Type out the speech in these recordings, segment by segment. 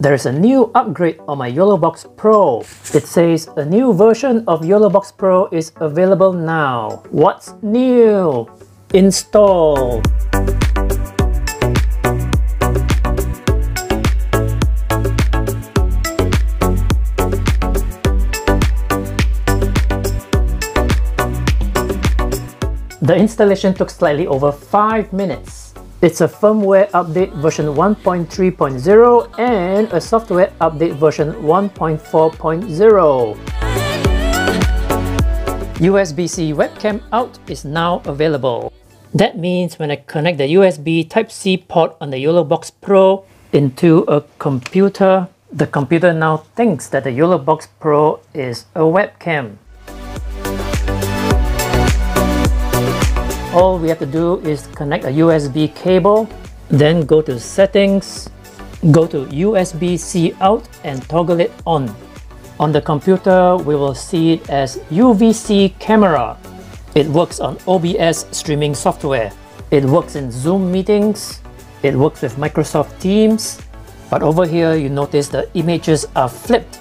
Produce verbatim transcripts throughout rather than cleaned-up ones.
There is a new upgrade on my Yolobox Pro. It says a new version of Yolobox Pro is available now. What's new? Install. The installation took slightly over five minutes. It's a firmware update version one point three point zero and a software update version one point four point zero. U S B C webcam out is now available. That means when I connect the U S B Type-C port on the Yolobox Pro into a computer, the computer now thinks that the Yolobox Pro is a webcam. All we have to do is connect a U S B cable, then go to settings, go to U S B C out and toggle it on. On the computer, we will see it as U V C Camera. It works on O B S streaming software. It works in Zoom meetings. It works with Microsoft Teams. But over here, you notice the images are flipped.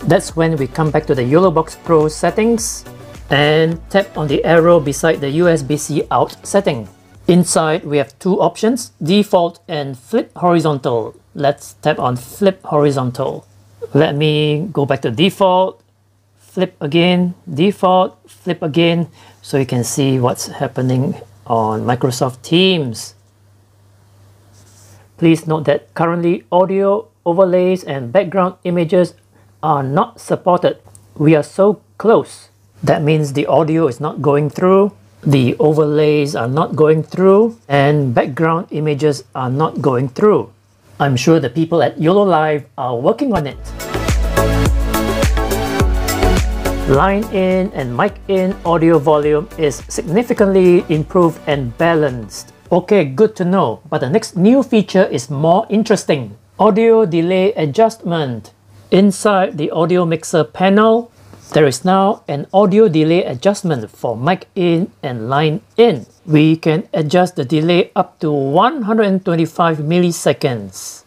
That's when we come back to the Yolobox Pro settings and tap on the arrow beside the U S B C out setting. Inside, we have two options, default and flip horizontal. Let's tap on flip horizontal. Let me go back to default, flip again, default, flip again, so you can see what's happening on Microsoft Teams. Please note that currently audio, overlays, and background images are not supported. We are so close. That means the audio is not going through, the overlays are not going through, and background images are not going through. I'm sure the people at Yololiv are working on it. Line in and mic in audio volume is significantly improved and balanced. Okay, good to know, but the next new feature is more interesting. Audio Delay Adjustment. Inside the audio mixer panel, there is now an audio delay adjustment for mic in and line in. We can adjust the delay up to one hundred twenty-five milliseconds.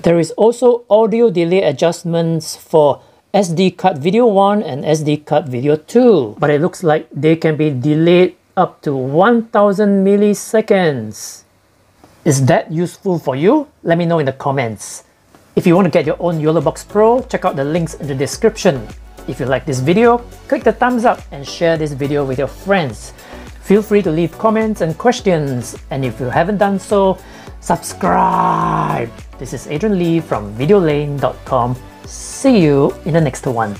There is also audio delay adjustments for S D Card Video one and S D Card Video two. But it looks like they can be delayed up to one thousand milliseconds. Is that useful for you? Let me know in the comments. If you want to get your own Yolobox Pro, check out the links in the description. If you like this video, click the thumbs up and share this video with your friends. Feel free to leave comments and questions. And if you haven't done so, subscribe. This is Adrian Lee from videolane dot com. See you in the next one.